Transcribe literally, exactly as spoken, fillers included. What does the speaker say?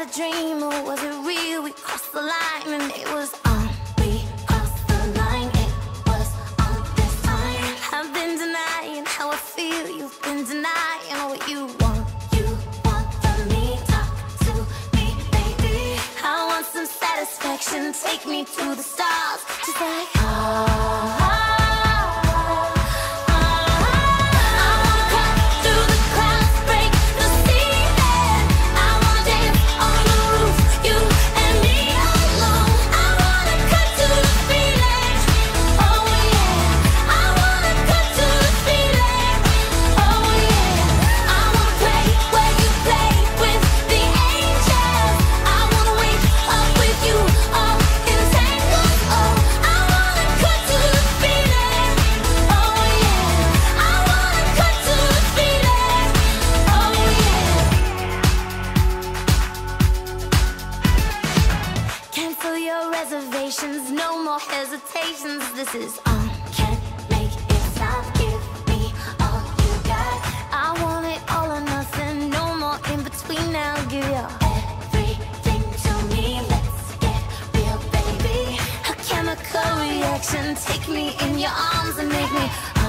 that a dream or was it real? We crossed the line and it was on. We crossed the line, it was on this time. I've been denying how I feel, you've been denying what you want. You want from me, talk to me, baby. I want some satisfaction, take me to the stars, just like oh. No more hesitations, this is on. Can't make it stop, give me all you got. I want it all or nothing, no more in between now, give you everything to me, let's get real, baby. A chemical reaction, take me in your arms and make me